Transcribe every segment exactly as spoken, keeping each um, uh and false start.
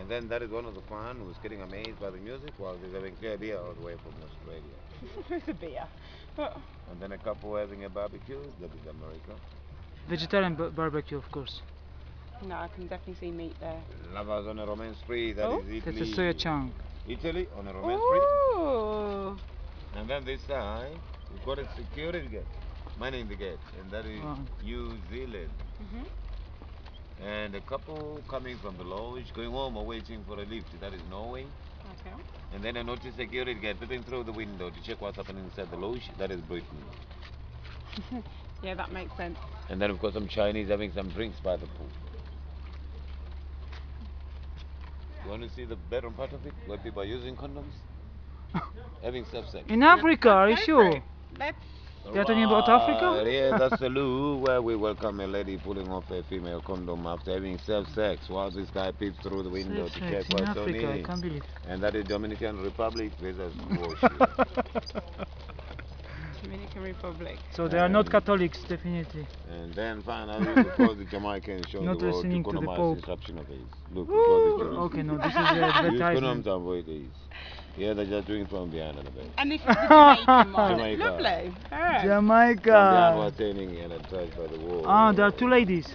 And then that is one of the fans who's getting amazed by the music while they're having clear beer all the way from Australia. With a beer. And then a couple having a barbecue, that is America. Vegetarian b barbecue, of course. No, I can definitely see meat there. Lovers on a Romaine spree, that oh. is Italy. That's a soya chunk. Italy on a Romaine Ooh. spree. And then this side, we've got a security gate, manning the gate, and that is wow. New Zealand. Mm-hmm. And a couple coming from the lodge, going home or waiting for a lift, that is Norway. Okay. And then I noticed security guard peeping through the window to check what's happening inside the lodge, that is Britain. Yeah, that makes sense. And then of course some Chinese having some drinks by the pool. You want to see the bedroom part of it, where people are using condoms? Having sex. In Africa, are you sure? Let's You're talking about Africa? Yeah, that's the loo where we welcome a lady pulling off a female condom after having self-sex while this guy peeps through the window to check what's on it. And that is Dominican Republic. Dominican Republic. So they are not Catholics, definitely. And then finally, before the Jamaicans show the world to Konama's instruction of his. Look, okay, no, this is advertisement. Yeah, they're just doing it from behind and about. And this is the Jamaican one. Jamaica. Lovely. Alright. Jamaica. From behind and attached by the wall. Ah, there are two ladies.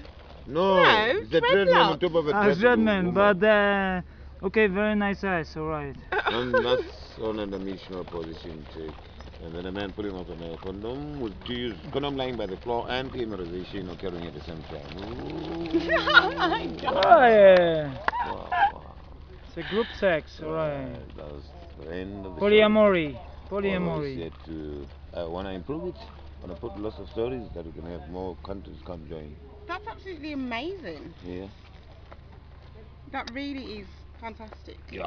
No, no it's a dread man on top of a dread man. A dread man, but uh, okay, very nice eyes, alright. And that's on an missional position check. And then a man pulling off a condom with two use condom lying by the floor and immunization or carrying at the same time. Oh my god. Oh, yeah. Wow, wow. It's a group sex, alright. Uh, that was the end of the Polyamory. Show. Polyamory. Yet to, uh, want to improve it, want to put lots of stories that we can have more countries come join. That's absolutely amazing. Yeah. That really is fantastic. Yeah.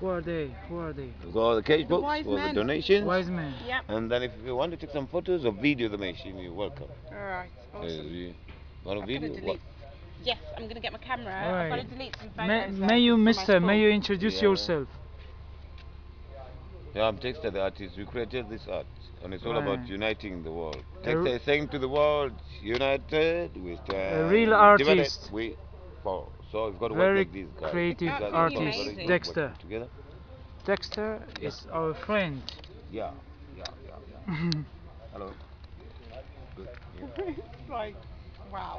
Who are they? Who are they? So the cage box, the for men. the donations. Wise men. Yep. And then if you want to take some photos or video the machine, you're welcome. Alright, awesome. Uh, want a video? What? Yes, I'm going to get my camera. All right. I've got to delete some photos. May, may you, Mister, may you introduce yeah. yourself? Yeah, I'm Dexter, the artist. We created this art, and it's all right. about uniting the world. Dexter is saying to the world, united we stand. A real artist. We fall. So we've got to Very work with these guys. creative oh, artist, amazing. Dexter. Together. Dexter yeah. is our friend. Yeah, yeah, yeah, yeah. Hello. Good. Yeah. It's like, wow.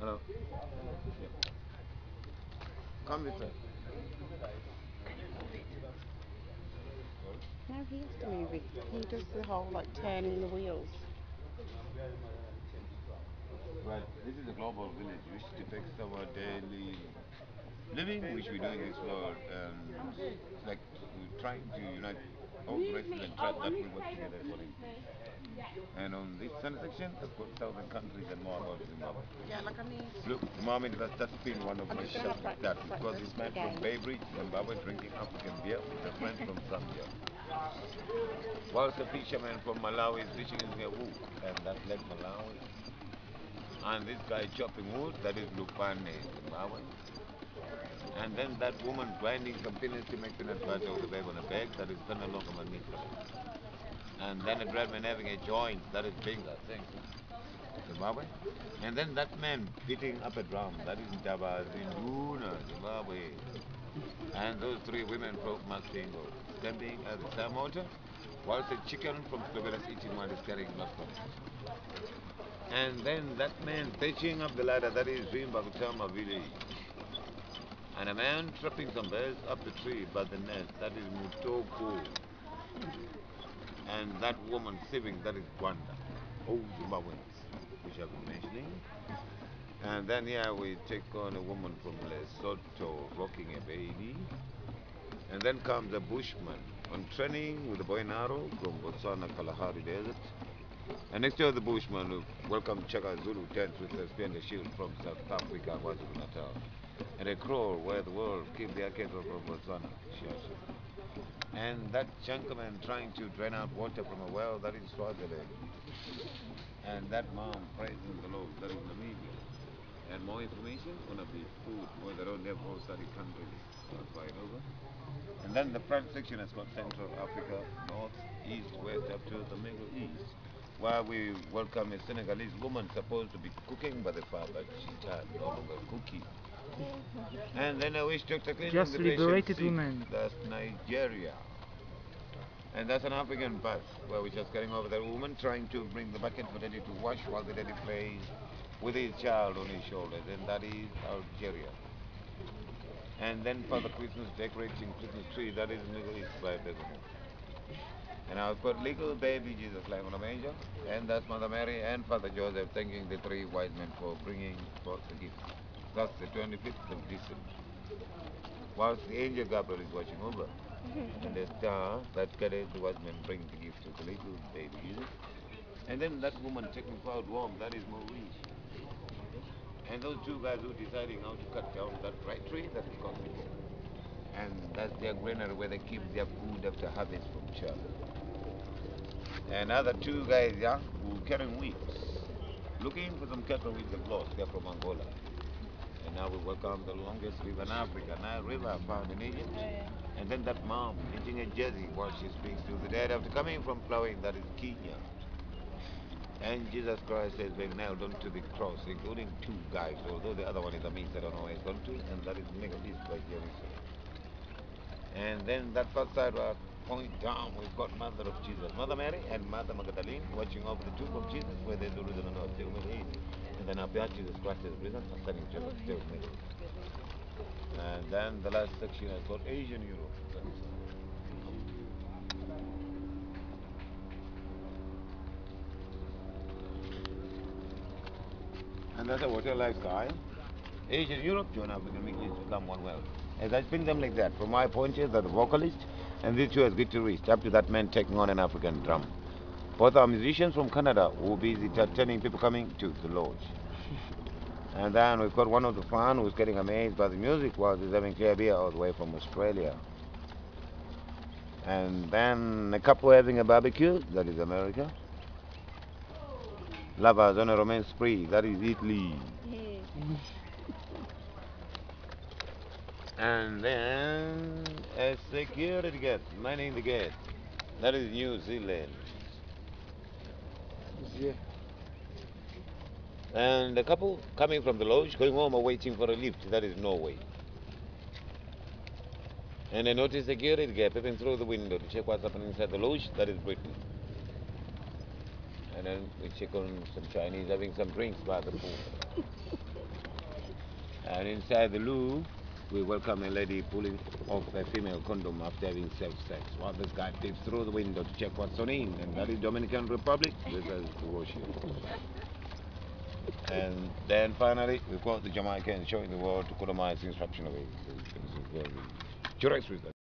Hello. Come with us. No, he has to move it. He does the whole like turning the wheels. Well, this is a global village which depicts our daily living, which we do in this world. Um, it's like we're trying to unite all the residents that we work together for it. And on this section, I've got southern countries and more about Zimbabwe. Yeah, like I mean. Look, Mommy, that's, that's been one of my shots like that. We've got this man from Bay Bridge, Zimbabwe, drinking African beer with a friend from Zambia. Whilst a fisherman from Malawi is fishing in their wood, and that led Malawi. And this guy chopping wood, that is Lupane, Zimbabwe. And then that woman grinding some peanuts to make peanut butter with a bag on a bag, that is Tanalo. And then a dreadman having a joint, that is Binga, thank you, Zimbabwe. And then that man beating up a drum, that is Ndaba Zinduna, Zimbabwe. And those three women broke Masingo, standing at the same altar, whilst a chicken from Slovakia is eating while he's carrying muscle. And then that man fetching up the ladder, that is Chama Village. And a man trapping some birds up the tree by the nest, that is Mutoko. And that woman sieving, that is Gwanda. Oh, Zimbabweans, which I've been mentioning. And then here yeah, we take on a woman from Lesotho rocking a baby. And then comes a bushman on training with a bow and arrow from Botswana, Kalahari Desert. And next to the bushman who welcomed Chaka Zulu, tent with a spear and a shield from South Africa, Swaziland. And a crow where the world keeps their cattle from Botswana. And that gentleman trying to drain out water from a well, that is Swaziland. And that mom praising the Lord, that is Namibia. And more information on the food, where they don't have all study countries, that's why it's over. And then the front section has got Central Africa, North, East, West, up to the Middle East. where we welcome a Senegalese woman supposed to be cooking by the fire, but she's no longer cooking. And then I wish Doctor Clinton just liberated women. That's Nigeria. And that's an African bus where we're just getting over that woman trying to bring the bucket for daddy to wash while the daddy plays with his child on his shoulders, and that is Algeria. And then for the Christmas decorating Christmas tree, that is Middle East by Bezimo. And I've got little baby Jesus, Lion of Angel, and that's Mother Mary and Father Joseph thanking the three white men for bringing forth the gift. That's the twenty-fifth of December. Whilst the angel Gabriel is watching over, and the star that carries the white men bring the gift to the little baby Jesus. And then that woman taking cloud warm, that is Maurice. And those two guys who are deciding how to cut down that right tree, that's the consequence. And that's their granary where they keep their food after harvest from church. And other two guys, yeah, who carrying weeds, looking for some cattle weeds they've lost. They're from Angola. And now we welcome the longest river in Africa, Nile River, found in Egypt. And then that mom, knitting a jersey while she speaks to the dead after coming from plowing, that is Kenya. And Jesus Christ has been nailed onto the cross, including two guys, although the other one is a means I don't know where he's gone to, and that is Megalith by Jerusalem. And then that first side where I point down, we've got Mother of Jesus, Mother Mary and Mother Magdalene, watching over the tomb of Jesus, where there's the risen and still made. And then up there, Jesus Christ is risen, and standing Jesus still made. And then the last section has got Asian Europe. And that's a water lifestyle. Asian Europe, John African mixes become one world. As I spin them like that, from my punches are the vocalist, and these two as guitarist, up to that man taking on an African drum. Both are musicians from Canada who are busy entertaining people coming to the lodge. And then we've got one of the fans who's getting amazed by the music while he's having clear beer all the way from Australia. And then a couple having a barbecue, that is America. Lovers on a romance spree, that is Italy. Yeah. And then a security guard, manning the gate, that is New Zealand. Yeah. And a couple coming from the lodge, going home or waiting for a lift, that is Norway. And I noticed a security guard peeping through the window to check what's happening inside the lodge, that is Britain. And then we check on some Chinese having some drinks by the pool. And inside the loo, we welcome a lady pulling off a female condom after having self-sex. While this guy peeps through the window to check what's on in, and that is Dominican Republic, this is Russia. And then finally, we've got the Jamaicans showing the world to colonize instructional ways. Jurex with them.